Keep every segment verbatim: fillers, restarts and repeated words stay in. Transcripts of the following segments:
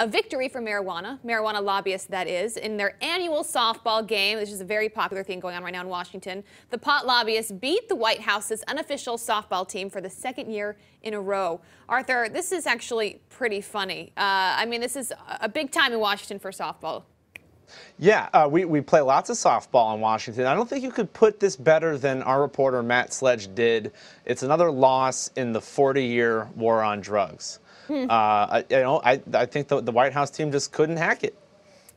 a victory for marijuana, marijuana lobbyists that is, in their annual softball game. This is a very popular thing going on right now in Washington. The pot lobbyists beat the White House's unofficial softball team for the second year in a row. Arthur, this is actually pretty funny. Uh, I mean, this is a big time in Washington for softball. Yeah, uh, we, we play lots of softball in Washington. I don't think you could put this better than our reporter Matt Sledge did. It's another loss in the forty-year war on drugs. Hmm. Uh, I, you know, I, I think the, the White House team just couldn't hack it.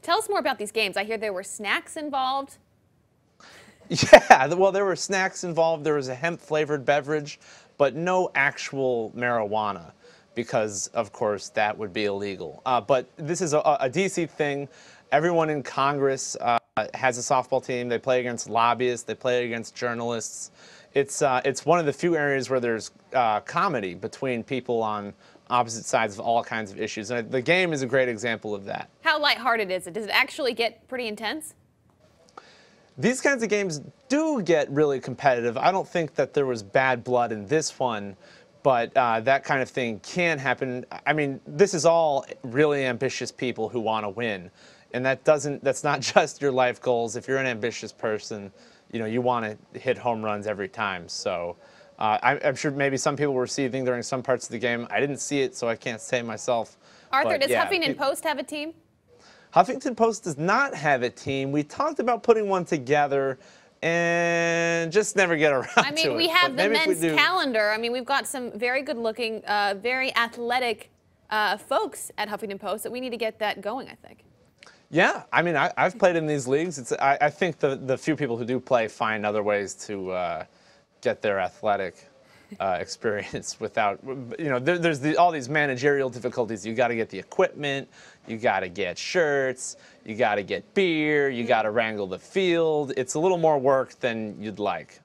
Tell us more about these games. I hear there were snacks involved. Yeah, well, there were snacks involved. There was a hemp-flavored beverage, but no actual marijuana because, of course, that would be illegal. Uh, but this is a, a D C thing. Everyone in Congress uh, has a softball team. They play against lobbyists. They play against journalists. It's uh, it's one of the few areas where there's uh, comedy between people on opposite sides of all kinds of issues. And the game is a great example of that. How lighthearted is it? Does it actually get pretty intense? These kinds of games do get really competitive. I don't think that there was bad blood in this one. But uh, that kind of thing can happen. I mean, this is all really ambitious people who want to win. And that doesn't, that's not just your life goals. If you're an ambitious person, you know, you want to hit home runs every time. So uh, I, I'm sure maybe some people were seething during some parts of the game. I didn't see it, so I can't say myself. Arthur, but, does yeah, Huffington it, Post have a team? Huffington Post does not have a team. We talked about putting one together and just never get around to it. I mean, we have the men's calendar. I mean, we've got some very good-looking, uh, very athletic uh, folks at Huffington Post that we need to get that going, I think. Yeah, I mean, I, I've played in these leagues. It's, I, I think the, the few people who do play find other ways to uh, get their athletic uh, experience without, you know, there, there's the, all these managerial difficulties. You got to get the equipment, you got to get shirts, you got to get beer, you got to wrangle the field. It's a little more work than you'd like.